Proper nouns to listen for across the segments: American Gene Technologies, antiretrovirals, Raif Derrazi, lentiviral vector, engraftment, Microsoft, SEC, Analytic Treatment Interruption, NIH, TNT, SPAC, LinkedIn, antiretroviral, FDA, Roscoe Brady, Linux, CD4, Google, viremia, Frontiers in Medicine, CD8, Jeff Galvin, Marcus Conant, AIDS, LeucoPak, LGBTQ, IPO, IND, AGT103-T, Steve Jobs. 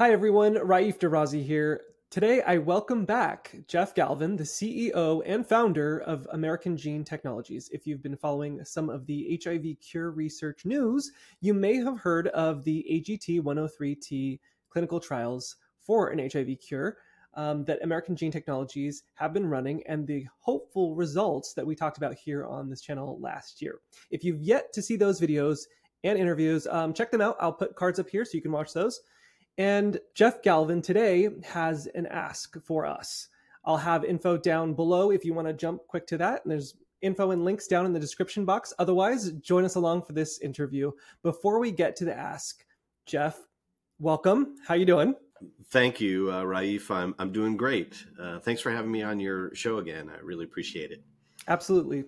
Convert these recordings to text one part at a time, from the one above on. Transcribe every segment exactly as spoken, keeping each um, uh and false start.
Hi everyone, Raif Derrazi here. Today I welcome back Jeff Galvin, the C E O and founder of American Gene Technologies. If you've been following some of the H I V cure research news, you may have heard of the A G T one oh three T clinical trials for an H I V cure um, that American Gene Technologies have been running and the hopeful results that we talked about here on this channel last year. If you've yet to see those videos and interviews, um, check them out. I'll put cards up here so you can watch those. And Jeff Galvin today has an ask for us. I'll have info down below if you want to jump quick to that. And there's info and links down in the description box. Otherwise, join us along for this interview. Before we get to the ask, Jeff, welcome. How you doing? Thank you, uh, Raif. I'm, I'm doing great. Uh, thanks for having me on your show again. I really appreciate it. Absolutely.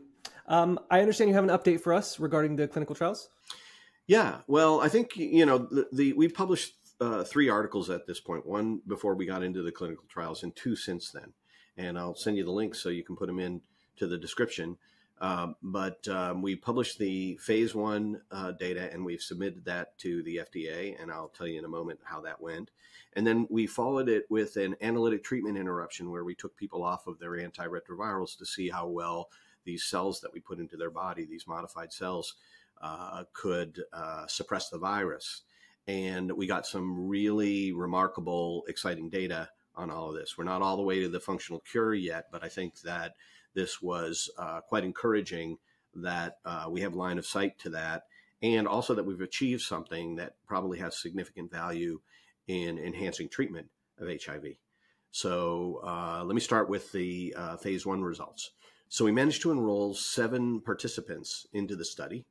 Um, I understand you have an update for us regarding the clinical trials. Yeah, well, I think, you know, the, the we published Uh, three articles at this point, one before we got into the clinical trials and two since then. And I'll send you the links so you can put them in to the description. Um, but um, we published the phase one uh, data and we've submitted that to the F D A. And I'll tell you in a moment how that went. And then we followed it with an analytic treatment interruption where we took people off of their antiretrovirals to see how well these cells that we put into their body, these modified cells, uh, could uh, suppress the virus. And we got some really remarkable, exciting data on all of this. We're not all the way to the functional cure yet, but I think that this was uh, quite encouraging that uh, we have line of sight to that, and also that we've achieved something that probably has significant value in enhancing treatment of H I V. So uh, let me start with the uh, phase one results. So we managed to enroll seven participants into the study.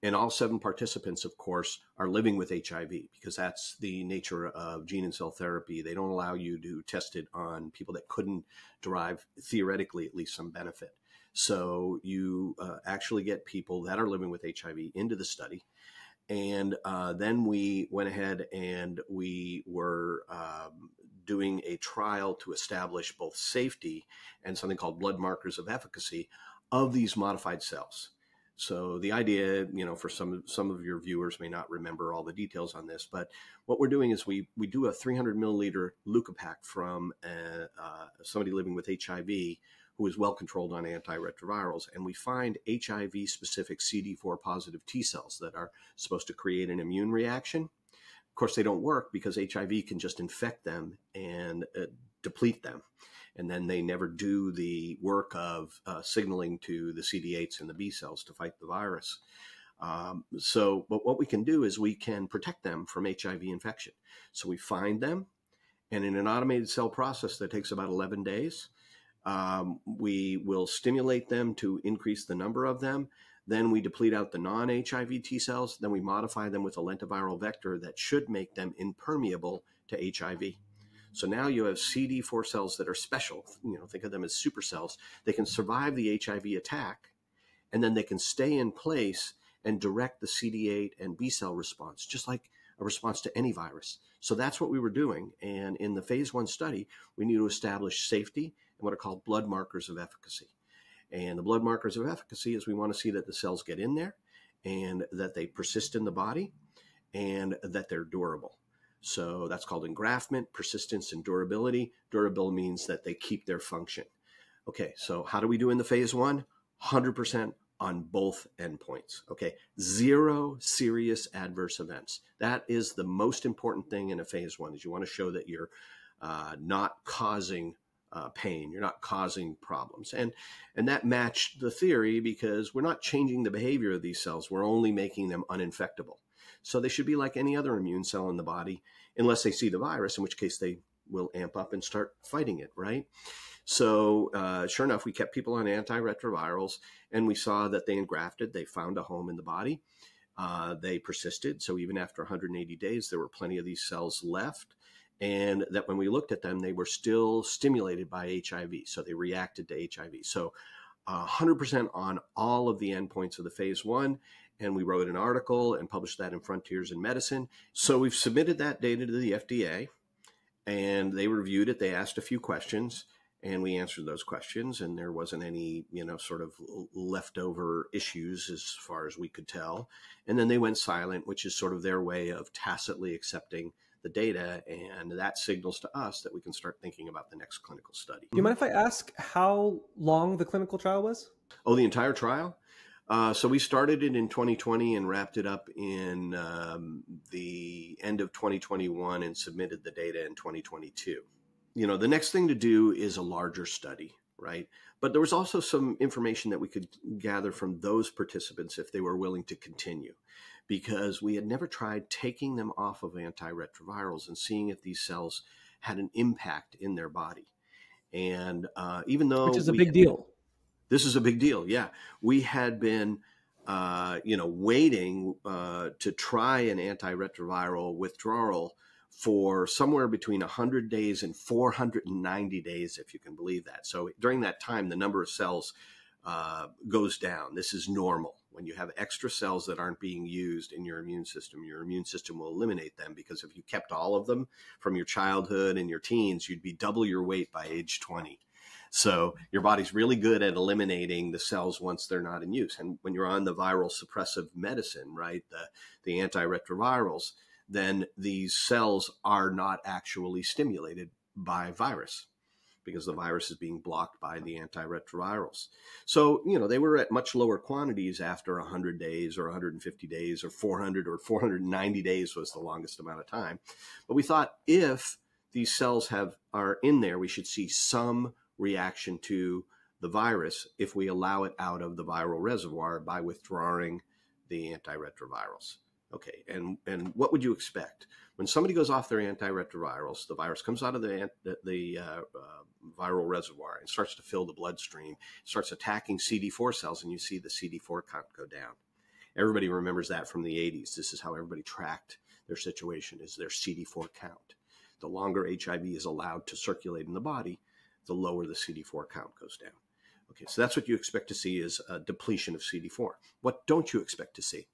And all seven participants, of course, are living with H I V because that's the nature of gene and cell therapy. They don't allow you to test it on people that couldn't derive, theoretically, at least some benefit. So you uh, actually get people that are living with H I V into the study. And uh, then we went ahead and we were um, doing a trial to establish both safety and something called blood markers of efficacy of these modified cells. So the idea, you know, for some, some of your viewers may not remember all the details on this, but what we're doing is we, we do a three hundred milliliter LeucoPak from a, uh, somebody living with H I V who is well controlled on antiretrovirals. And we find H I V specific C D four positive T cells that are supposed to create an immune reaction. Of course, they don't work because H I V can just infect them and uh, deplete them. And then they never do the work of uh, signaling to the C D eights and the B cells to fight the virus. Um, so, but what we can do is we can protect them from H I V infection. So we find them, and in an automated cell process that takes about eleven days, um, we will stimulate them to increase the number of them. Then we deplete out the non-H I V T cells. Then we modify them with a lentiviral vector that should make them impermeable to H I V. So now you have C D four cells that are special. You know, think of them as supercells. They can survive the H I V attack, and then they can stay in place and direct the C D eight and B cell response, just like a response to any virus. So that's what we were doing. And in the phase one study, we need to establish safety and what are called blood markers of efficacy. And the blood markers of efficacy is we want to see that the cells get in there and that they persist in the body and that they're durable. So that's called engraftment, persistence, and durability. Durable means that they keep their function. Okay, so how do we do in the phase one? one hundred percent on both endpoints. Okay, zero serious adverse events. That is the most important thing in a phase one, is you want to show that you're uh, not causing uh, pain, you're not causing problems. And, and that matched the theory because we're not changing the behavior of these cells. We're only making them uninfectable. So they should be like any other immune cell in the body, unless they see the virus, in which case they will amp up and start fighting it, right? So uh, sure enough, we kept people on antiretrovirals, and we saw that they engrafted. They found a home in the body. Uh, they persisted. So even after one hundred eighty days, there were plenty of these cells left, and that when we looked at them, they were still stimulated by H I V. So they reacted to H I V. So one hundred percent on all of the endpoints of the phase one. And we wrote an article and published that in Frontiers in Medicine. So we've submitted that data to the F D A, and they reviewed it. They asked a few questions, and we answered those questions, and there wasn't any, you know, sort of leftover issues as far as we could tell. And then they went silent, which is sort of their way of tacitly accepting the data, and that signals to us that we can start thinking about the next clinical study. Do you mind if I ask how long the clinical trial was? Oh, the entire trial? Uh, so we started it in twenty twenty and wrapped it up in um, the end of twenty twenty-one and submitted the data in twenty twenty-two. You know, the next thing to do is a larger study, right? But there was also some information that we could gather from those participants if they were willing to continue, because we had never tried taking them off of antiretrovirals and seeing if these cells had an impact in their body. And uh, even though— Which is a big deal. This is a big deal. Yeah. We had been, uh, you know, waiting uh, to try an antiretroviral withdrawal for somewhere between one hundred days and four hundred ninety days, if you can believe that. So during that time, the number of cells uh, goes down. This is normal. When you have extra cells that aren't being used in your immune system, your immune system will eliminate them, because if you kept all of them from your childhood and your teens, you'd be double your weight by age twenty. So your body's really good at eliminating the cells once they're not in use. And when you're on the viral suppressive medicine, right, the, the antiretrovirals, then these cells are not actually stimulated by virus, because the virus is being blocked by the antiretrovirals. So, you know, they were at much lower quantities after one hundred days or one hundred fifty days or four hundred or four hundred ninety days was the longest amount of time. But we thought if these cells have are in there, we should see some reaction to the virus if we allow it out of the viral reservoir by withdrawing the antiretrovirals. Okay, and, and what would you expect? When somebody goes off their antiretrovirals, the virus comes out of the, the uh, uh, viral reservoir and starts to fill the bloodstream, starts attacking C D four cells, and you see the C D four count go down. Everybody remembers that from the eighties. This is how everybody tracked their situation, is their C D four count. The longer H I V is allowed to circulate in the body, the lower the C D four count goes down. Okay, so that's what you expect to see, is a depletion of C D four. What don't you expect to see?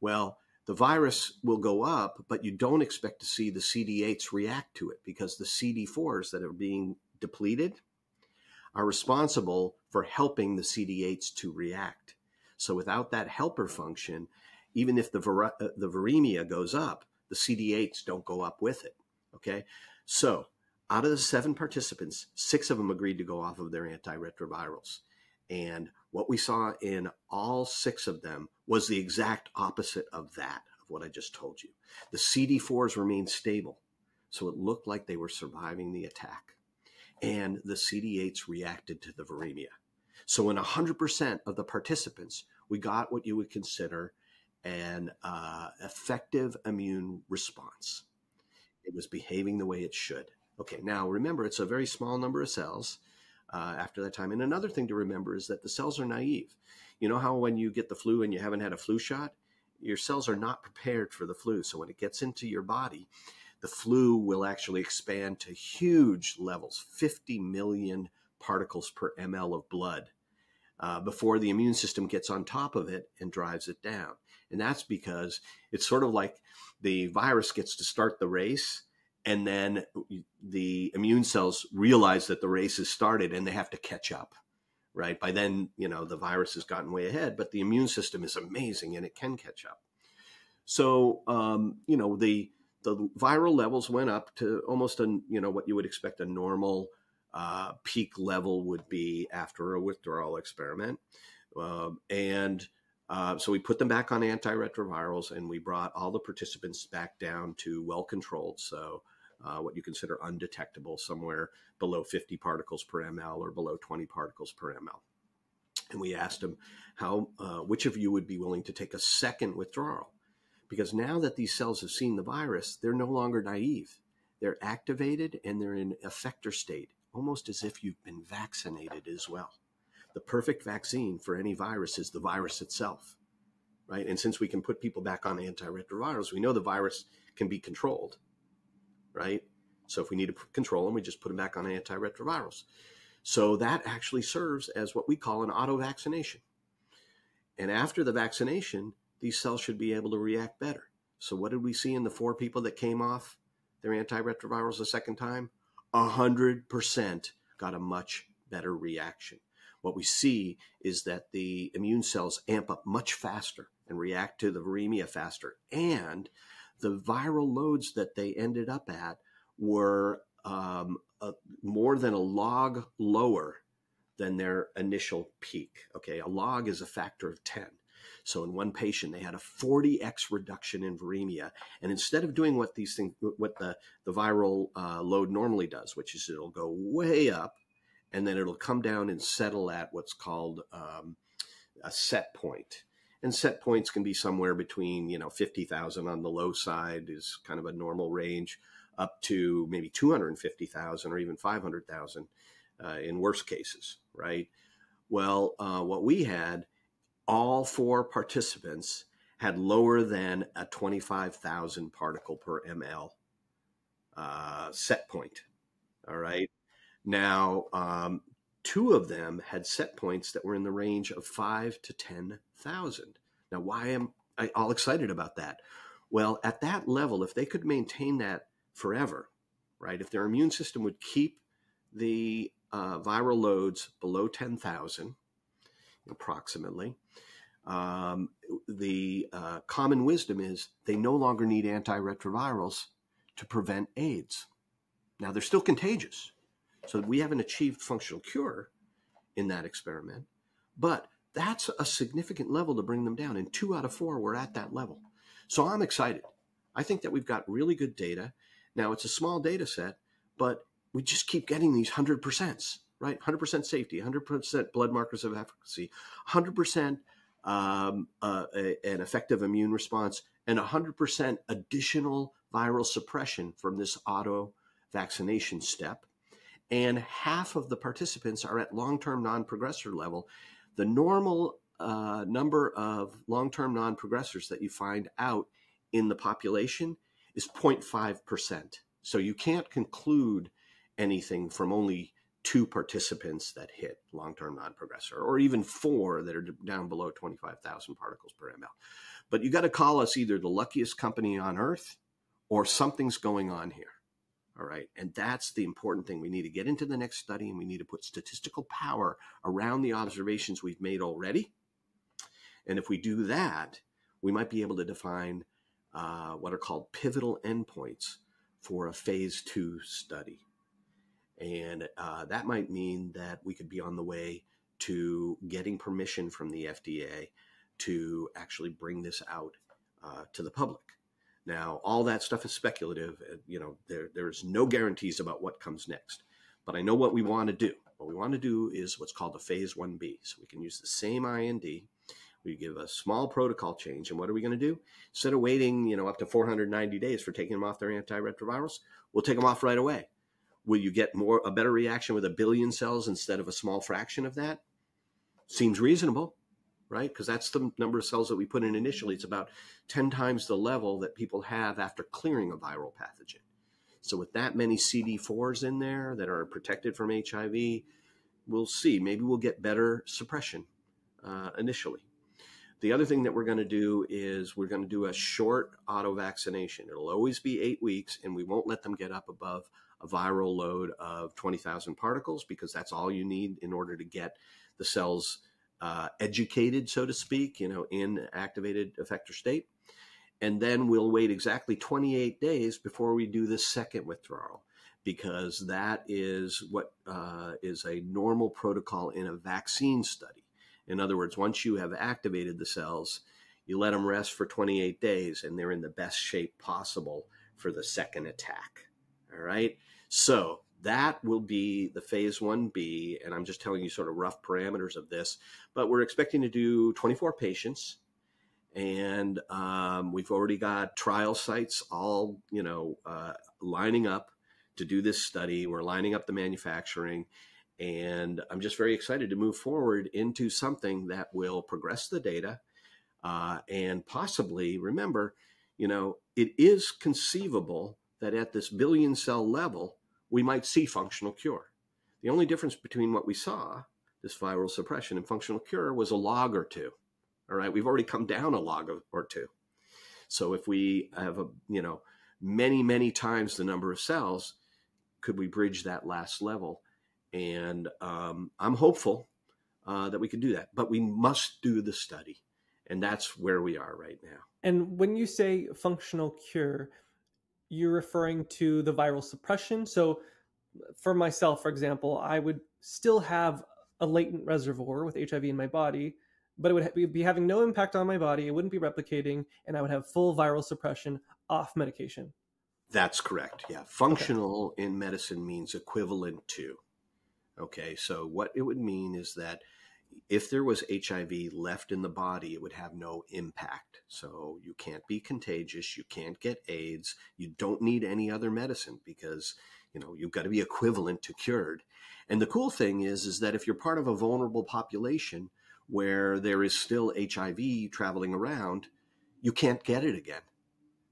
Well, the virus will go up, but you don't expect to see the C D eights react to it, because the C D fours that are being depleted are responsible for helping the C D eights to react. So without that helper function, even if the, vir the viremia goes up, the C D eights don't go up with it, okay? So out of the seven participants, six of them agreed to go off of their antiretrovirals. And what we saw in all six of them was the exact opposite of that, of what I just told you. The C D fours remained stable, so it looked like they were surviving the attack. And the C D eights reacted to the viremia. So in one hundred percent of the participants, we got what you would consider an uh, effective immune response. It was behaving the way it should. Okay, now remember, it's a very small number of cells uh, after that time. And another thing to remember is that the cells are naive. You know how when you get the flu and you haven't had a flu shot, your cells are not prepared for the flu. So when it gets into your body, the flu will actually expand to huge levels, fifty million particles per ml of blood, uh, before the immune system gets on top of it and drives it down. And that's because it's sort of like the virus gets to start the race, and then the immune cells realize that the race has started and they have to catch up, right? By then, you know, the virus has gotten way ahead, but the immune system is amazing and it can catch up. So, um, you know, the, the viral levels went up to almost, a, you know, what you would expect a normal uh, peak level would be after a withdrawal experiment. Um, and Uh, so we put them back on antiretrovirals, and we brought all the participants back down to well-controlled, so uh, what you consider undetectable, somewhere below fifty particles per ml or below twenty particles per ml. And we asked them, how, uh, which of you would be willing to take a second withdrawal? Because now that these cells have seen the virus, they're no longer naive. They're activated, and they're in effector state, almost as if you've been vaccinated as well. The perfect vaccine for any virus is the virus itself, right? And since we can put people back on antiretrovirals, we know the virus can be controlled, right? So if we need to control them, we just put them back on antiretrovirals. So that actually serves as what we call an auto-vaccination. And after the vaccination, these cells should be able to react better. So what did we see in the four people that came off their antiretrovirals the second time? one hundred percent got a much better reaction. What we see is that the immune cells amp up much faster and react to the viremia faster. And the viral loads that they ended up at were um, a, more than a log lower than their initial peak. Okay, a log is a factor of ten. So in one patient, they had a forty X reduction in viremia. And instead of doing what these things, what the, the viral uh, load normally does, which is it'll go way up and then it'll come down and settle at what's called um, a set point. And set points can be somewhere between, you know, fifty thousand on the low side is kind of a normal range, up to maybe two hundred fifty thousand or even five hundred thousand uh, in worst cases, right? Well, uh, what we had, all four participants had lower than a twenty-five thousand particle per ml uh, set point, all right? Now, um, two of them had set points that were in the range of five to ten thousand. Now, why am I all excited about that? Well, at that level, if they could maintain that forever, right, if their immune system would keep the uh, viral loads below ten thousand, approximately, um, the uh, common wisdom is they no longer need antiretrovirals to prevent AIDS. Now, they're still contagious, so we haven't achieved functional cure in that experiment, but that's a significant level to bring them down, and two out of four were at that level. So I'm excited. I think that we've got really good data. Now, it's a small data set, but we just keep getting these one hundred percents. Right, one hundred percent safety, one hundred percent blood markers of efficacy, one hundred percent um, uh, a, an effective immune response, and one hundred percent additional viral suppression from this auto vaccination step. And half of the participants are at long-term non-progressor level. The normal uh, number of long-term non-progressors that you find out in the population is zero point five percent. So you can't conclude anything from only two participants that hit long-term non-progressor, or even four that are down below twenty-five thousand particles per ml. But you got to call us either the luckiest company on earth or something's going on here. All right. And that's the important thing. We need to get into the next study, and we need to put statistical power around the observations we've made already. And if we do that, we might be able to define uh, what are called pivotal endpoints for a phase two study. And uh, that might mean that we could be on the way to getting permission from the F D A to actually bring this out uh, to the public. Now, all that stuff is speculative. Uh, you know, there, there's no guarantees about what comes next. But I know what we want to do. What we want to do is what's called a phase one B. So we can use the same I N D. We give a small protocol change. And what are we going to do? Instead of waiting, you know, up to four hundred ninety days for taking them off their antiretrovirals, we'll take them off right away. Will you get more a better reaction with a billion cells instead of a small fraction of that? Seems reasonable, right? Because that's the number of cells that we put in initially. It's about ten times the level that people have after clearing a viral pathogen. So with that many C D fours in there that are protected from H I V, we'll see. Maybe we'll get better suppression uh, initially. The other thing that we're going to do is we're going to do a short auto vaccination. It'll always be eight weeks, and we won't let them get up above a viral load of twenty thousand particles, because that's all you need in order to get the cells uh, educated, so to speak, you know, in activated effector state. And then we'll wait exactly twenty-eight days before we do the second withdrawal, because that is what uh, is a normal protocol in a vaccine study. In other words, once you have activated the cells, you let them rest for twenty-eight days, and they're in the best shape possible for the second attack. All right. So that will be the phase one B. And I'm just telling you sort of rough parameters of this, but we're expecting to do twenty-four patients. And um, we've already got trial sites all, you know, uh, lining up to do this study. We're lining up the manufacturing. And I'm just very excited to move forward into something that will progress the data uh, and possibly, remember, you know, it is conceivable that at this billion cell level, we might see functional cure. The only difference between what we saw, this viral suppression, and functional cure was a log or two. All right, we've already come down a log or two. So if we have a, you know, many, many times the number of cells, could we bridge that last level? And um, I'm hopeful uh, that we could do that, but we must do the study. And that's where we are right now. And when you say functional cure, you're referring to the viral suppression. So for myself, for example, I would still have a latent reservoir with H I V in my body, but it would ha- be having no impact on my body. It wouldn't be replicating, and I would have full viral suppression off medication. That's correct. Yeah. Functional okay. in medicine means equivalent to. Okay. So what it would mean is that if there was H I V left in the body, it would have no impact. So you can't be contagious. You can't get AIDS. You don't need any other medicine because, you know, you've got to be equivalent to cured. And the cool thing is, is that if you're part of a vulnerable population where there is still H I V traveling around, you can't get it again,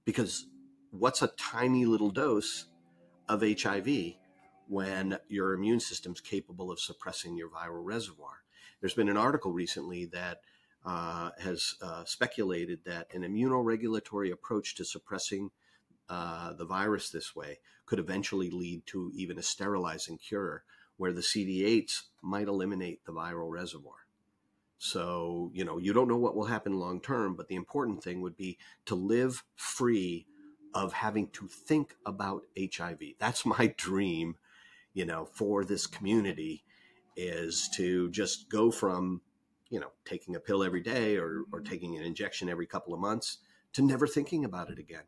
because what's a tiny little dose of H I V when your immune system's capable of suppressing your viral reservoir? There's been an article recently that uh, has uh, speculated that an immunoregulatory approach to suppressing uh, the virus this way could eventually lead to even a sterilizing cure where the C D eights might eliminate the viral reservoir. So, you know, you don't know what will happen long term, but the important thing would be to live free of having to think about H I V. That's my dream, you know, for this community, is to just go from, you know, taking a pill every day or, or taking an injection every couple of months to never thinking about it again.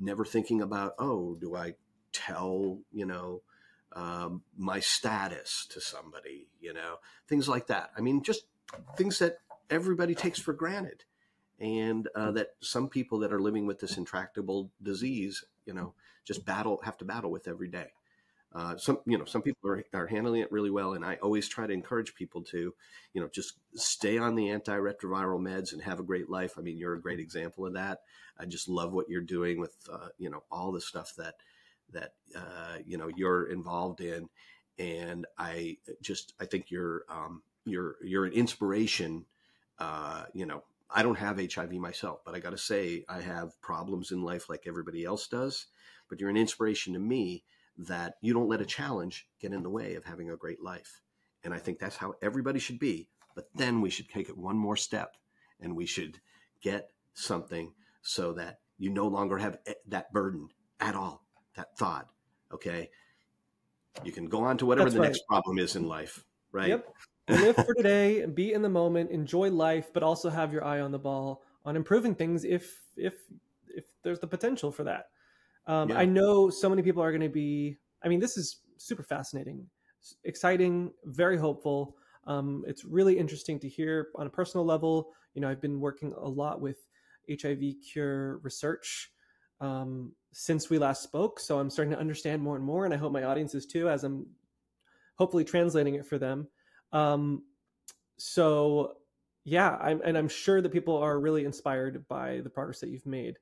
Never thinking about, oh, do I tell, you know, um, my status to somebody, you know, things like that. I mean, just things that everybody takes for granted. And uh, that some people that are living with this intractable disease, you know, just battle, have to battle with every day. Uh, some, you know, some people are, are handling it really well. And I always try to encourage people to, you know, just stay on the antiretroviral meds and have a great life. I mean, you're a great example of that. I just love what you're doing with, uh, you know, all the stuff that, that, uh, you know, you're involved in. And I just, I think you're, um, you're, you're an inspiration, uh, you know. I don't have H I V myself, but I got to say I have problems in life like everybody else does, but you're an inspiration to me that you don't let a challenge get in the way of having a great life. And I think that's how everybody should be, but then we should take it one more step and we should get something so that you no longer have that burden at all, that thought. Okay. You can go on to whatever that's the right. next problem is in life, right? Yep. Live for today, be in the moment, enjoy life, but also have your eye on the ball on improving things if if if there's the potential for that. Um, yeah. I know so many people are going to be, I mean, this is super fascinating, exciting, very hopeful. Um, it's really interesting to hear on a personal level. You know, I've been working a lot with H I V cure research um, since we last spoke. So I'm starting to understand more and more, and I hope my audience is too, as I'm hopefully translating it for them. Um, so yeah, I'm, and I'm sure that people are really inspired by the progress that you've made.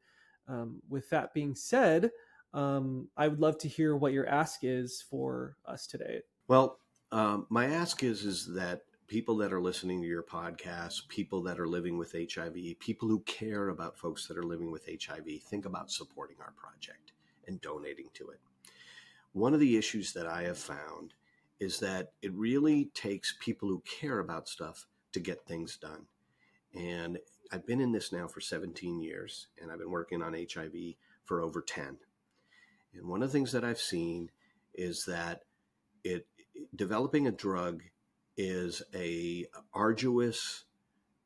Um, with that being said, um, I would love to hear what your ask is for us today. Well, um, my ask is, is that people that are listening to your podcast, people that are living with H I V, people who care about folks that are living with H I V, think about supporting our project and donating to it. One of the issues that I have found is that it really takes people who care about stuff to get things done. And I've been in this now for seventeen years, and I've been working on H I V for over ten. And one of the things that I've seen is that it developing a drug is a arduous,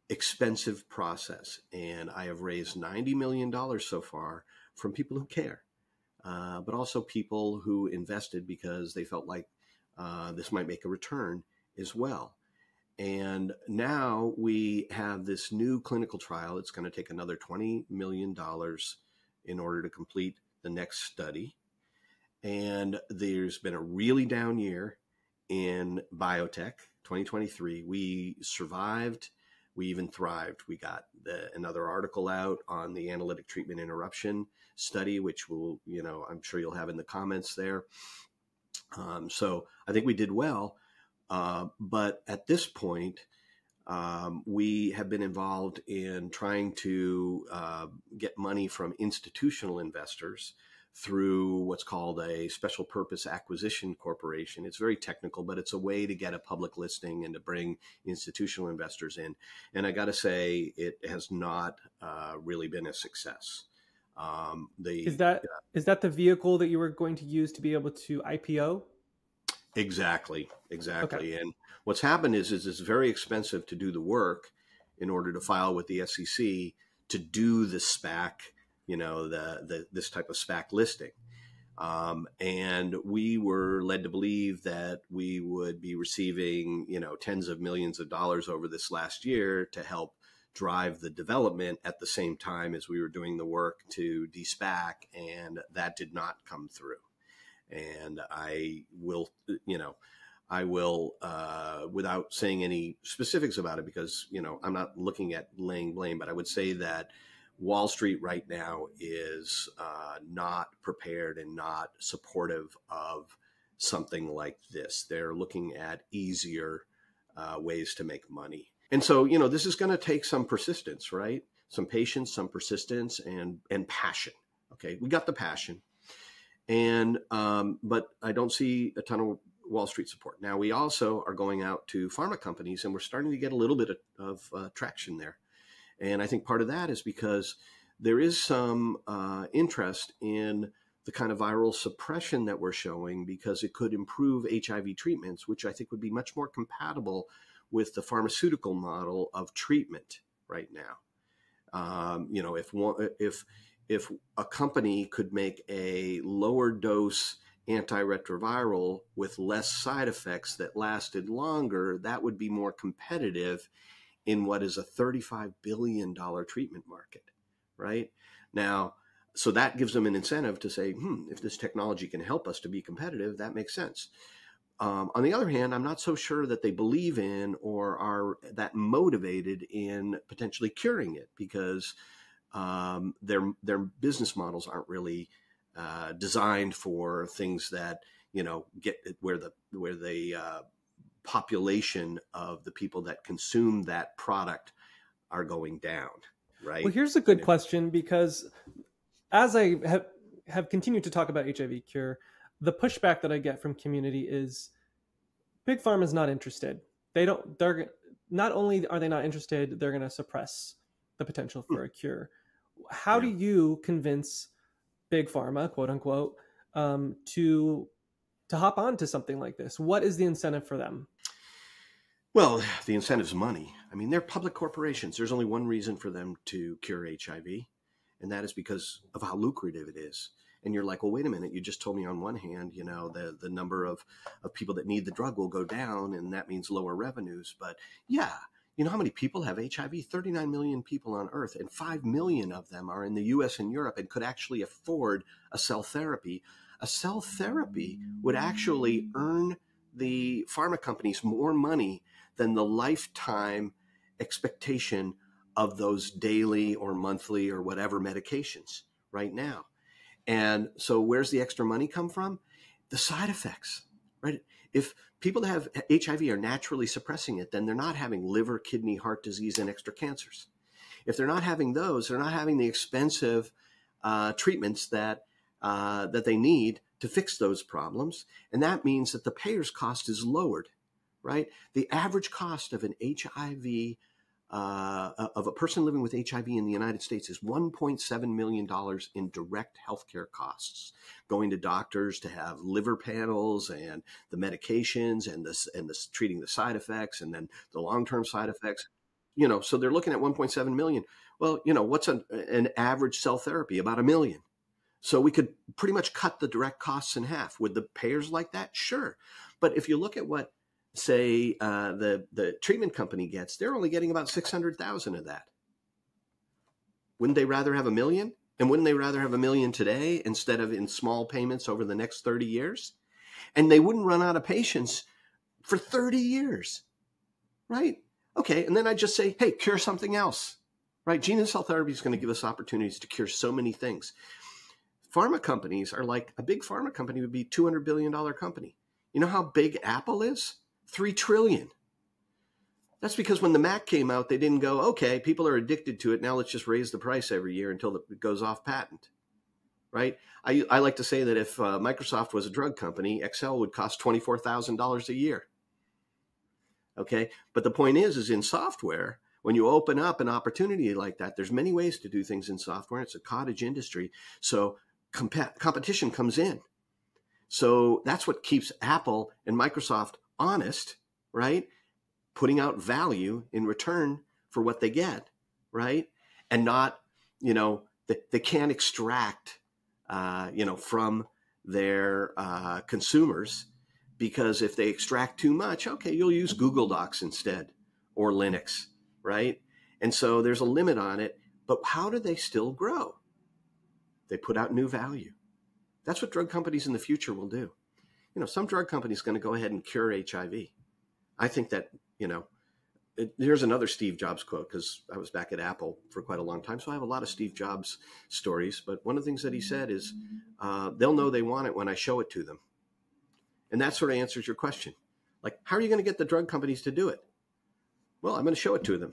expensive process. And I have raised ninety million dollars so far from people who care, uh, but also people who invested because they felt like Uh, this might make a return as well. And now we have this new clinical trial. It's going to take another twenty million dollars in order to complete the next study. And there's been a really down year in biotech, twenty twenty-three. We survived. We even thrived. We got the, another article out on the analytic treatment interruption study, which will, you know, I'm sure you'll have in the comments there. Um, so I think we did well, uh, but at this point, um, we have been involved in trying to uh, get money from institutional investors through what's called a special purpose acquisition corporation. It's very technical, but it's a way to get a public listing and to bring institutional investors in. And I got to say, it has not uh, really been a success. Um, the, is that, uh, is that the vehicle that you were going to use to be able to I P O? Exactly, exactly. Okay. And what's happened is, is it's very expensive to do the work in order to file with the S E C to do the SPAC, you know, the, the this type of SPAC listing. Um, and we were led to believe that we would be receiving, you know, tens of millions of dollars over this last year to help drive the development at the same time as we were doing the work to de-SPAC, and that did not come through. And I will, you know, I will, uh, without saying any specifics about it, because, you know, I'm not looking at laying blame, but I would say that Wall Street right now is uh, not prepared and not supportive of something like this. They're looking at easier uh, ways to make money. And so, you know, this is going to take some persistence, right? Some patience, some persistence, and and passion. Okay, we got the passion, and um, but I don't see a ton of Wall Street support. Now, we also are going out to pharma companies, and we're starting to get a little bit of, of uh, traction there. And I think part of that is because there is some uh, interest in the kind of viral suppression that we're showing, because it could improve H I V treatments, which I think would be much more compatible with the pharmaceutical model of treatment right now. Um, you know, if one, if if a company could make a lower dose antiretroviral with less side effects that lasted longer, that would be more competitive in what is a thirty-five billion dollar treatment market, right? Now, so that gives them an incentive to say, hmm, if this technology can help us to be competitive, that makes sense. Um, on the other hand, I'm not so sure that they believe in or are that motivated in potentially curing it, because um, their their business models aren't really uh, designed for things that, you know, get where the where the uh, population of the people that consume that product are going down, right? Well, here's a good and question, because as I have, have continued to talk about H I V cure, the pushback that I get from community is big pharma is not interested. They don't, they're not only are they not interested, they're going to suppress the potential for a cure. How yeah. do you convince big pharma, quote unquote, um, to, to hop on to something like this? What is the incentive for them? Well, the incentive's money. I mean, they're public corporations. There's only one reason for them to cure H I V, and that is because of how lucrative it is. And you're like, well, wait a minute, you just told me on one hand, you know, the, the number of, of people that need the drug will go down, and that means lower revenues. But yeah, you know how many people have H I V? thirty-nine million people on Earth, and five million of them are in the U S and Europe and could actually afford a cell therapy. A cell therapy would actually earn the pharma companies more money than the lifetime expectation of those daily or monthly or whatever medications right now. And so where's the extra money come from? The side effects, right? If people that have H I V are naturally suppressing it, then they're not having liver, kidney, heart disease, and extra cancers. If they're not having those, they're not having the expensive uh, treatments that, uh, that they need to fix those problems. And that means that the payer's cost is lowered, right? The average cost of an H I V Uh, of a person living with H I V in the United States is one point seven million dollars in direct healthcare costs, going to doctors to have liver panels and the medications and this and this treating the side effects and then the long-term side effects. You know, so they're looking at one point seven million. Well, you know, what's an, an average cell therapy? About a million. So we could pretty much cut the direct costs in half. Would the payers like that? Sure. But if you look at what say uh, the the treatment company gets, they're only getting about six hundred thousand of that. Wouldn't they rather have a million? And wouldn't they rather have a million today instead of in small payments over the next thirty years? And they wouldn't run out of patients for thirty years, right? Okay, and then I just say, hey, cure something else, right? Gene and cell therapy is going to give us opportunities to cure so many things. Pharma companies are like a big pharma company would be two hundred billion dollar company. You know how big Apple is? Three trillion. That's because when the Mac came out, they didn't go, okay, people are addicted to it. Now let's just raise the price every year until it goes off patent. right? I, I like to say that if uh, Microsoft was a drug company, Excel would cost twenty-four thousand dollars a year. Okay. But the point is, is in software, when you open up an opportunity like that, there's many ways to do things in software. It's a cottage industry. So comp- competition comes in. So that's what keeps Apple and Microsoft honest, right? Putting out value in return for what they get, right? And not, you know, they, they can't extract, uh, you know, from their uh, consumers, because if they extract too much, okay, you'll use Google Docs instead or Linux, right? And so there's a limit on it, but how do they still grow? They put out new value. That's what drug companies in the future will do. You know, some drug company is going to go ahead and cure H I V. I think that, you know, it, here's another Steve Jobs quote, because I was back at Apple for quite a long time. So I have a lot of Steve Jobs stories. But one of the things that he said is, uh, they'll know they want it when I show it to them. And that sort of answers your question. Like, how are you going to get the drug companies to do it? Well, I'm going to show it to them.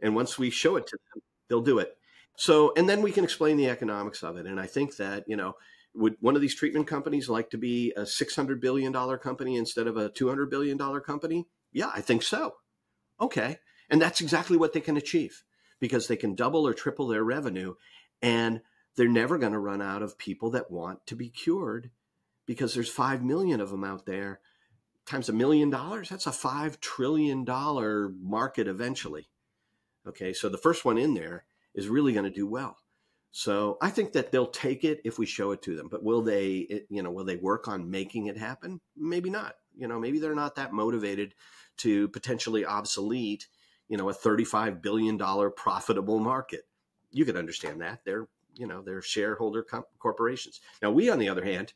And once we show it to them, they'll do it. So, and then we can explain the economics of it. And I think that, you know, would one of these treatment companies like to be a six hundred billion dollars company instead of a two hundred billion dollars company? Yeah, I think so. Okay. And that's exactly what they can achieve, because they can double or triple their revenue, and they're never going to run out of people that want to be cured, because there's five million of them out there times a million dollars. That's a five trillion dollars market eventually. Okay. So the first one in there is really going to do well. So I think that they'll take it if we show it to them, but will they, it, you know, will they work on making it happen? Maybe not. You know, maybe they're not that motivated to potentially obsolete, you know, a thirty-five billion dollars profitable market. You could understand that. They're, you know, they're shareholder comp- corporations. Now we, on the other hand,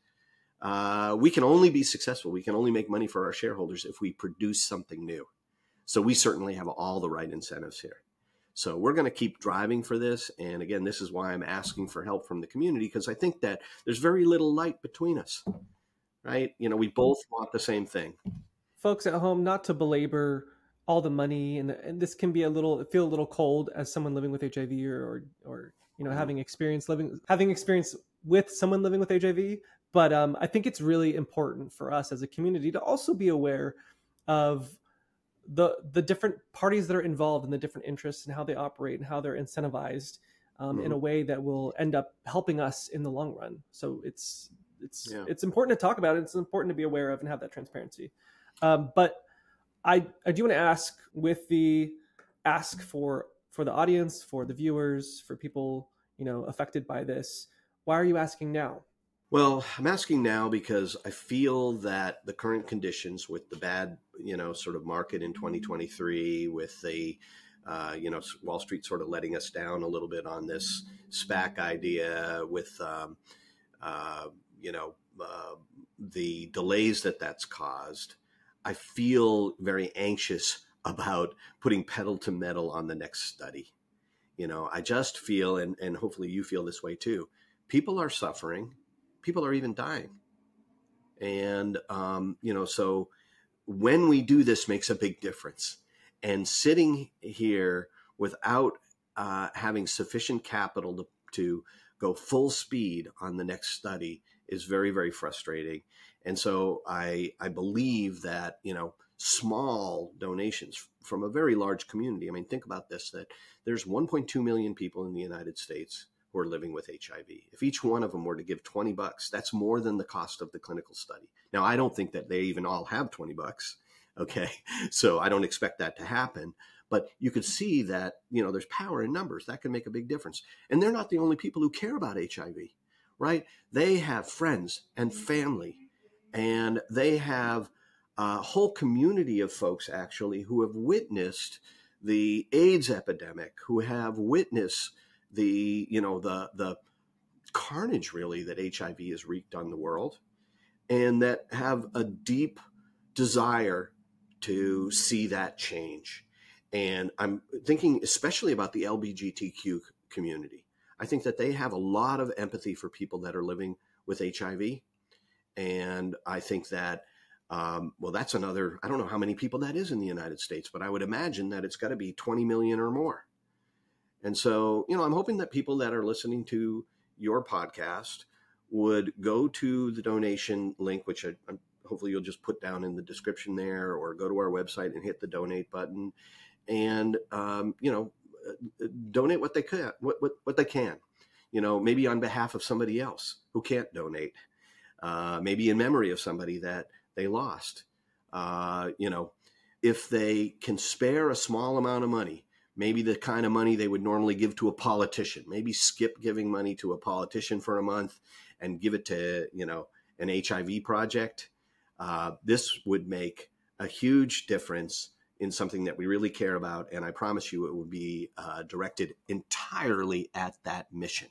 uh, we can only be successful. We can only make money for our shareholders if we produce something new. So we certainly have all the right incentives here. So we're going to keep driving for this. And again, this is why I'm asking for help from the community, because I think that there's very little light between us, right? You know, we both want the same thing. Folks at home, not to belabor all the money, and, and this can be a little, feel a little cold as someone living with H I V or, or you know, having experience living, having experience with someone living with H I V. But um, I think it's really important for us as a community to also be aware of the the different parties that are involved and the different interests and how they operate and how they're incentivized um, mm-hmm. in a way that will end up helping us in the long run. So it's it's yeah. it's important to talk about it. It's important to be aware of and have that transparency. Um, but I I do want to ask with the ask for for the audience, for the viewers, for people, you know, affected by this. Why are you asking now? Well, I'm asking now because I feel that the current conditions with the bad, you know, sort of market in twenty twenty-three, with the, uh, you know, Wall Street sort of letting us down a little bit on this SPAC idea, with, um, uh, you know, uh, the delays that that's caused, I feel very anxious about putting pedal to metal on the next study. You know, I just feel, and, and hopefully you feel this way too, people are suffering. People are even dying. And, um, you know, so when we do this makes a big difference. And sitting here without uh, having sufficient capital to, to go full speed on the next study is very, very frustrating. And so I, I believe that, you know, small donations from a very large community. I mean, think about this, that there's one point two million people in the United States who are living with H I V. If each one of them were to give twenty bucks, that's more than the cost of the clinical study. Now, I don't think that they even all have twenty bucks. Okay. So I don't expect that to happen, but you could see that, you know, there's power in numbers that can make a big difference. And they're not the only people who care about H I V, right? They have friends and family, and they have a whole community of folks actually who have witnessed the AIDS epidemic, who have witnessed the, you know, the, the carnage really that H I V has wreaked on the world, and that have a deep desire to see that change. And I'm thinking especially about the L G B T Q community. I think that they have a lot of empathy for people that are living with H I V. And I think that, um, well, that's another, I don't know how many people that is in the United States, but I would imagine that it's got to be twenty million or more. And so, you know, I'm hoping that people that are listening to, your podcast would go to the donation link, which I, I'm, hopefully you'll just put down in the description there, or go to our website and hit the donate button, and, um, you know, donate what they could, what, what, what they can, you know, maybe on behalf of somebody else who can't donate, uh, maybe in memory of somebody that they lost. Uh, you know, if they can spare a small amount of money, maybe the kind of money they would normally give to a politician, maybe skip giving money to a politician for a month and give it to, you know, an H I V project. Uh, this would make a huge difference in something that we really care about. And I promise you, it will be uh, directed entirely at that mission,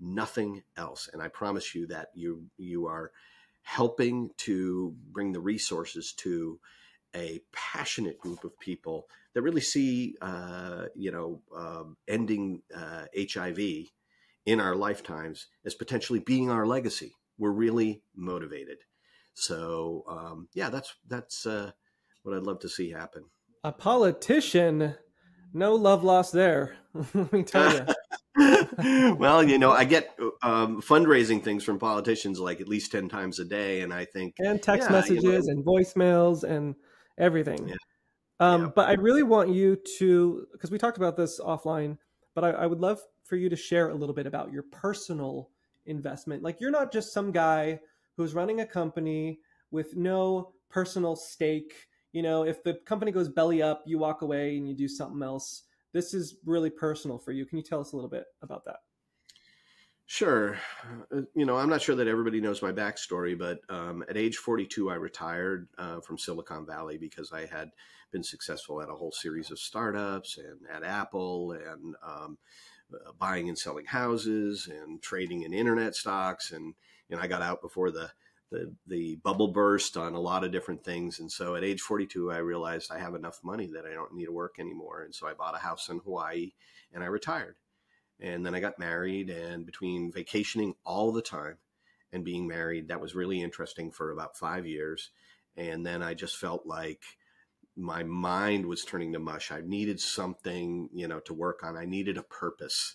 nothing else. And I promise you that you, you are helping to bring the resources to a passionate group of people that really see, uh, you know, um, ending uh, H I V in our lifetimes as potentially being our legacy. We're really motivated. So, um, yeah, that's, that's uh, what I'd love to see happen. A politician, no love lost there. Let me tell you. Well, you know, I get um, fundraising things from politicians like at least ten times a day. And I think, and text yeah, messages you know, and voicemails and everything. Yeah. Um, yeah. But I really want you to, because we talked about this offline, but I, I would love for you to share a little bit about your personal investment. Like, you're not just some guy who's running a company with no personal stake. You know, if the company goes belly up, you walk away and you do something else. This is really personal for you. Can you tell us a little bit about that? Sure. You know, I'm not sure that everybody knows my backstory, but um, at age forty-two, I retired uh, from Silicon Valley because I had been successful at a whole series of startups and at Apple and um, buying and selling houses and trading in internet stocks. And, and I got out before the The, the bubble burst on a lot of different things. And so at age forty-two, I realized I have enough money that I don't need to work anymore. And so I bought a house in Hawaii and I retired. And then I got married, and between vacationing all the time and being married, that was really interesting for about five years. And then I just felt like my mind was turning to mush. I needed something, you know, to work on. I needed a purpose.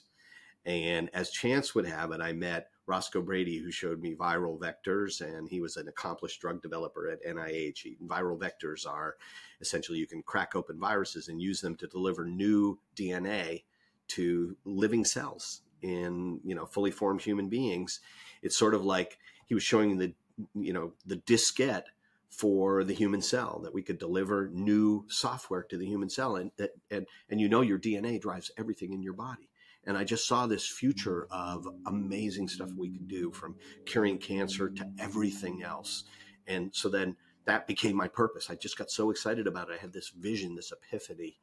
And as chance would have it, I met Roscoe Brady, who showed me viral vectors, and he was an accomplished drug developer at N I H. Viral vectors are essentially, you can crack open viruses and use them to deliver new D N A to living cells in, you know, fully formed human beings. It's sort of like he was showing the, you know, the diskette for the human cell, that we could deliver new software to the human cell. And, and, and you know, your D N A drives everything in your body. And I just saw this future of amazing stuff we could do, from curing cancer to everything else. And so then that became my purpose. I just got so excited about it. I had this vision, this epiphany.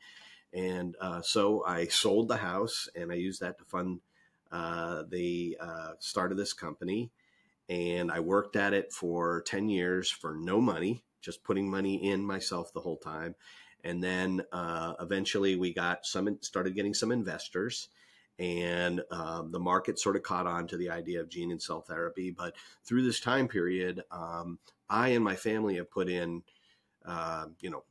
And uh, so I sold the house, and I used that to fund uh, the uh, start of this company. And I worked at it for ten years for no money, just putting money in myself the whole time. And then uh, eventually we got some, started getting some investors. And um, the market sort of caught on to the idea of gene and cell therapy. But through this time period, um, I and my family have put in, uh, you know,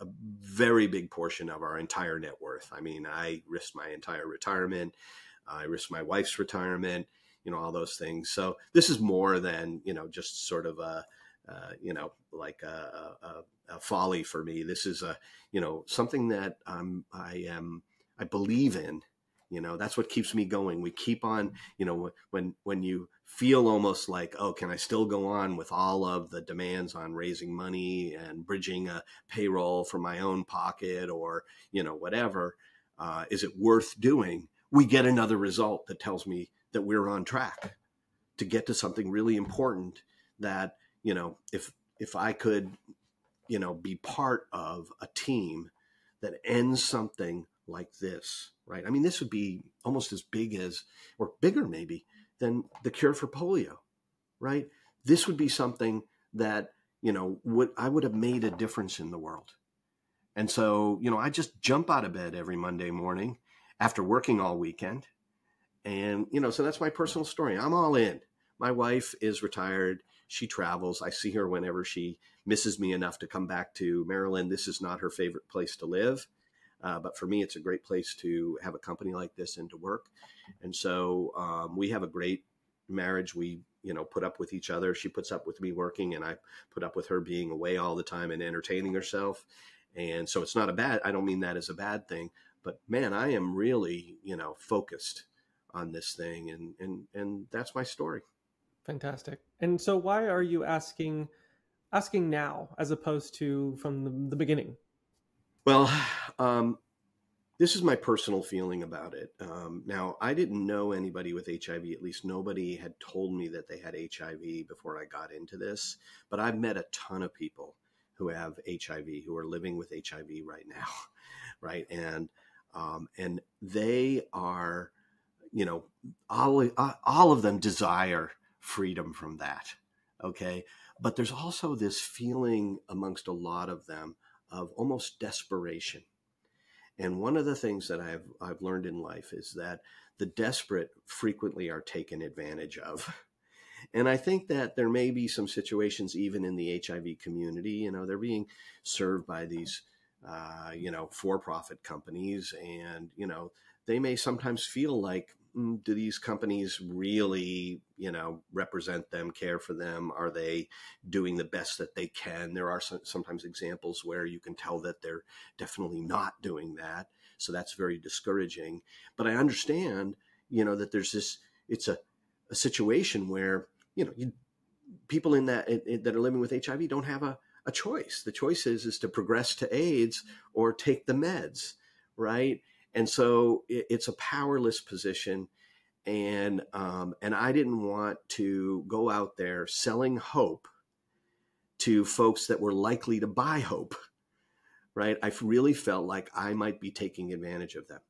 a very big portion of our entire net worth. I mean, I risked my entire retirement. I risked my wife's retirement, you know, all those things. So this is more than, you know, just sort of a, uh, you know, like a, a, a folly for me. This is a, you know, something that um, I am, I believe in. You know, that's what keeps me going. We keep on, you know, when, when you feel almost like, oh, can I still go on with all of the demands on raising money and bridging a payroll from my own pocket, or, you know, whatever, uh, is it worth doing? We get another result that tells me that we're on track to get to something really important that, you know, if, if I could, you know, be part of a team that ends something like this, right? I mean, this would be almost as big as, or bigger maybe, than the cure for polio, right? This would be something that, you know, would, I would have made a difference in the world. And so, you know, I just jump out of bed every Monday morning after working all weekend. And, you know, so that's my personal story. I'm all in. My wife is retired. She travels. I see her whenever she misses me enough to come back to Maryland. This is not her favorite place to live. Uh, but for me, it's a great place to have a company like this and to work. And so um, we have a great marriage. We, you know, put up with each other. She puts up with me working, and I put up with her being away all the time and entertaining herself. And so it's not a bad, I don't mean that as a bad thing, but man, I am really, you know, focused on this thing. And, and, and that's my story. Fantastic. And so why are you asking, asking now as opposed to from the, the beginning? Well, um, this is my personal feeling about it. Um, now, I didn't know anybody with H I V. At least nobody had told me that they had H I V before I got into this. But I've met a ton of people who have H I V, who are living with H I V right now, right? And um, and they are, you know, all, all of them desire freedom from that, okay? But there's also this feeling amongst a lot of them of almost desperation. And one of the things that I've, I've learned in life is that the desperate frequently are taken advantage of. And I think that there may be some situations even in the H I V community, you know, they're being served by these, uh, you know, for-profit companies. And, you know, they may sometimes feel like, mm, do these companies really, you know, represent them, care for them? Are they doing the best that they can? There are some, sometimes examples where you can tell that they're definitely not doing that. So that's very discouraging. But I understand, you know, that there's this, it's a, a situation where, you know, you, people in that in, in, that are living with H I V don't have a, a choice. The choice is, is to progress to AIDS or take the meds, right? And so it, it's a powerless position. And, um, and I didn't want to go out there selling hope to folks that were likely to buy hope, right? I really felt like I might be taking advantage of them.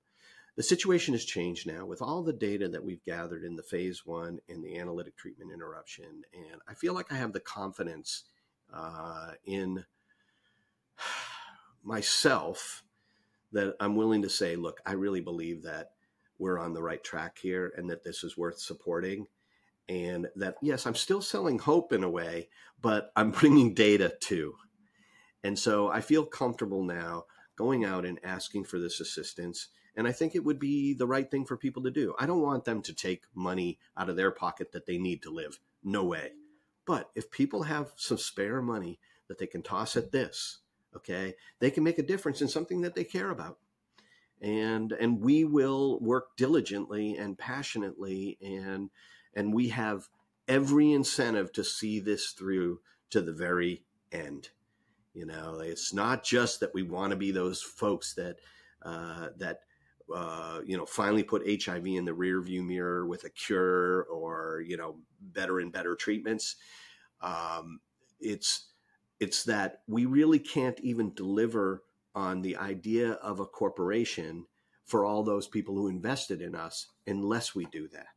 The situation has changed now with all the data that we've gathered in the phase one and the analytic treatment interruption. And I feel like I have the confidence uh, in myself that I'm willing to say, look, I really believe that we're on the right track here and that this is worth supporting. And that, yes, I'm still selling hope in a way, but I'm bringing data too. And so I feel comfortable now going out and asking for this assistance. And I think it would be the right thing for people to do. I don't want them to take money out of their pocket that they need to live. No way. But if people have some spare money that they can toss at this, okay, they can make a difference in something that they care about. And and we will work diligently and passionately, and and we have every incentive to see this through to the very end. You know, it's not just that we want to be those folks that uh, that Uh, you know, finally put H I V in the rearview mirror with a cure or, you know, better and better treatments. Um, it's, it's that we really can't even deliver on the idea of a corporation for all those people who invested in us unless we do that.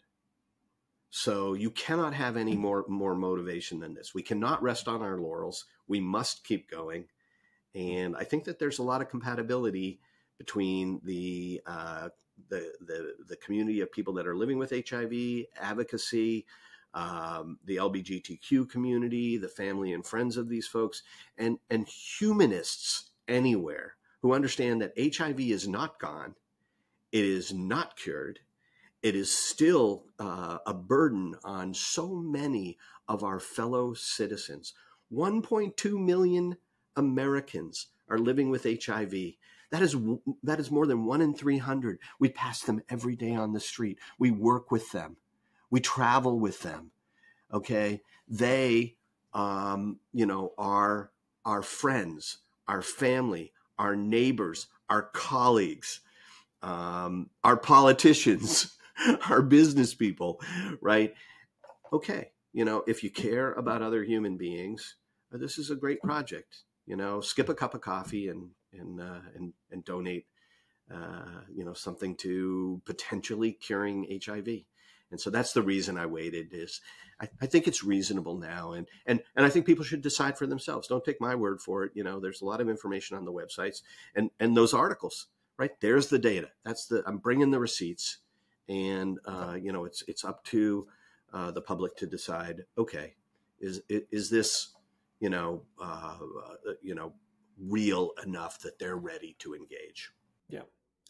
So you cannot have any more, more motivation than this. We cannot rest on our laurels. We must keep going. And I think that there's a lot of compatibility between the, uh, the, the, the community of people that are living with H I V, advocacy, um, the L G B T Q community, the family and friends of these folks, and, and humanists anywhere who understand that H I V is not gone, it is not cured, it is still uh, a burden on so many of our fellow citizens. one point two million Americans are living with H I V. That is, that is more than one in three hundred. We pass them every day on the street. We work with them. We travel with them. Okay. They, um, you know, are our friends, our family, our neighbors, our colleagues, um, our politicians, our business people, right? Okay. You know, if you care about other human beings, this is a great project. You know, skip a cup of coffee and, and, uh, and, and donate, uh, you know, something to potentially curing H I V. And so that's the reason I waited is I, I think it's reasonable now. And, and, and I think people should decide for themselves. Don't take my word for it. You know, there's a lot of information on the websites and, and those articles, right? There's the data. That's the, I'm bringing the receipts and, uh, you know, it's, it's up to, uh, the public to decide, okay, is, is this, you know, uh, you know, real enough that they're ready to engage. Yeah.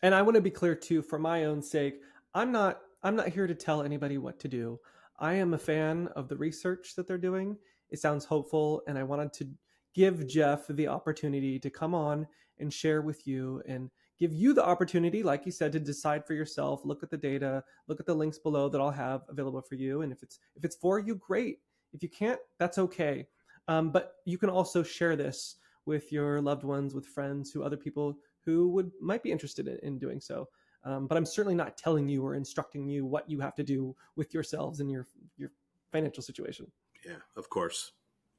And I want to be clear too, for my own sake, I'm not, I'm not here to tell anybody what to do. I am a fan of the research that they're doing. It sounds hopeful. And I wanted to give Jeff the opportunity to come on and share with you and give you the opportunity, like you said, to decide for yourself, look at the data, look at the links below that I'll have available for you. And if it's, if it's for you, great. If you can't, that's okay. Um, but you can also share this with your loved ones, with friends, who other people who would might be interested in, in doing so. Um, but I'm certainly not telling you or instructing you what you have to do with yourselves and your your financial situation. Yeah, of course.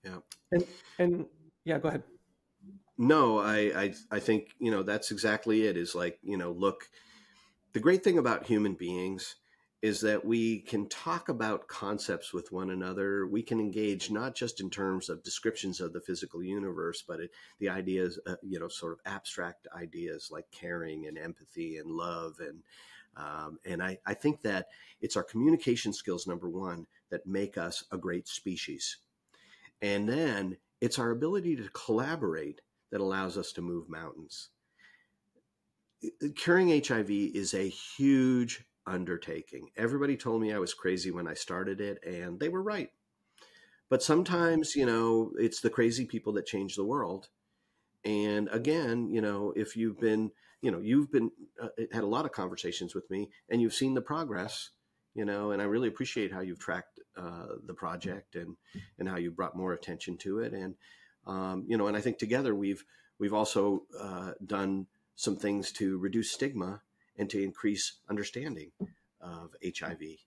Yeah. And and yeah, go ahead. No, I I, I think, you know, that's exactly it. Is like, you know, look, the great thing about human beings is that we can talk about concepts with one another. We can engage not just in terms of descriptions of the physical universe, but it, the ideas, uh, you know, sort of abstract ideas like caring and empathy and love. And um, and I, I think that it's our communication skills, number one, that make us a great species. And then it's our ability to collaborate that allows us to move mountains. Curing H I V is a huge undertaking. Everybody told me I was crazy when I started it, and they were right. But sometimes, you know, it's the crazy people that change the world. And again, you know, if you've been, you know, you've been, uh, had a lot of conversations with me, and you've seen the progress, you know, and I really appreciate how you've tracked uh, the project and, and how you brought more attention to it. And, um, you know, and I think together we've, we've also uh, done some things to reduce stigma and to increase understanding of H I V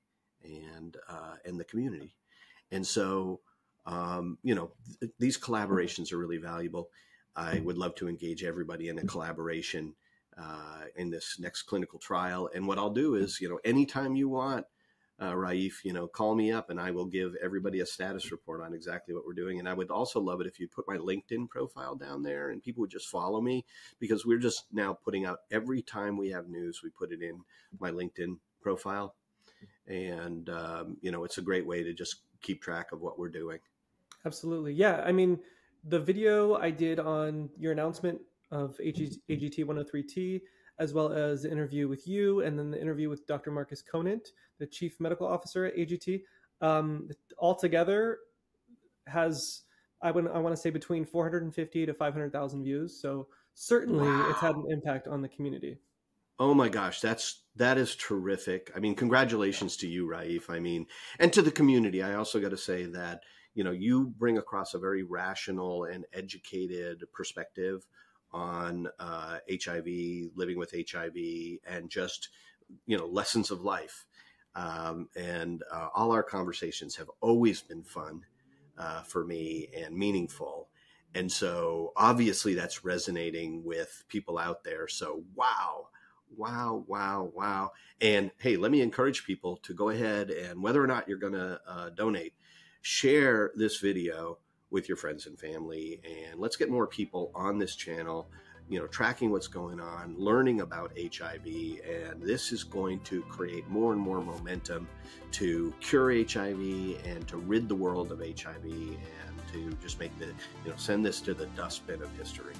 and uh, and the community. And so, um, you know, th these collaborations are really valuable. I would love to engage everybody in a collaboration uh, in this next clinical trial. And what I'll do is, you know, anytime you want, uh, Raif, you know, call me up and I will give everybody a status report on exactly what we're doing. And I would also love it if you put my LinkedIn profile down there and people would just follow me, because we're just now putting out, every time we have news, we put it in my LinkedIn profile. And, um, you know, it's a great way to just keep track of what we're doing. Absolutely. Yeah. I mean, the video I did on your announcement of A G T one oh three T, as well as the interview with you, and then the interview with Doctor Marcus Conant, the Chief Medical Officer at A G T. Um, altogether has, I, would, I wanna say, between four hundred fifty to five hundred thousand views. So certainly wow. It's had an impact on the community. Oh my gosh, that's, that is terrific. I mean, congratulations to you, Raif. I mean, and to the community. I also gotta say that, you know, you bring across a very rational and educated perspective on uh, H I V, living with H I V, and just, you know, lessons of life. Um, and uh, all our conversations have always been fun uh, for me and meaningful. And so obviously that's resonating with people out there. So, wow, wow, wow, wow. And hey, let me encourage people to go ahead and, whether or not you're going to uh, donate, share this video with your friends and family, and let's get more people on this channel, you know, tracking what's going on, learning about H I V, and this is going to create more and more momentum to cure H I V and to rid the world of H I V and to just make the, you know, send this to the dustbin of history.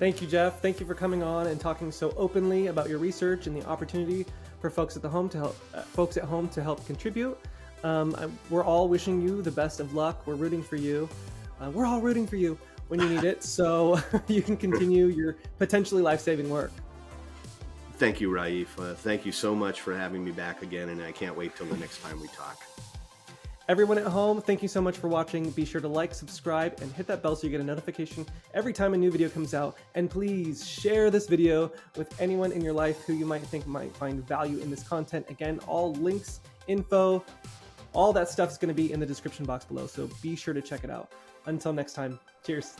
Thank you, Jeff. Thank you for coming on and talking so openly about your research and the opportunity for folks at the home to help uh, folks at home to help contribute. Um, I, we're all wishing you the best of luck. We're rooting for you. Uh, we're all rooting for you when you need it, so you can continue your potentially life-saving work. Thank you, Raif. Uh, thank you so much for having me back again, and I can't wait till the next time we talk. Everyone at home, thank you so much for watching. Be sure to like, subscribe, and hit that bell so you get a notification every time a new video comes out. And please share this video with anyone in your life who you might think might find value in this content. Again, all links, info, all that stuff's going to be in the description box below, so be sure to check it out. Until next time, cheers.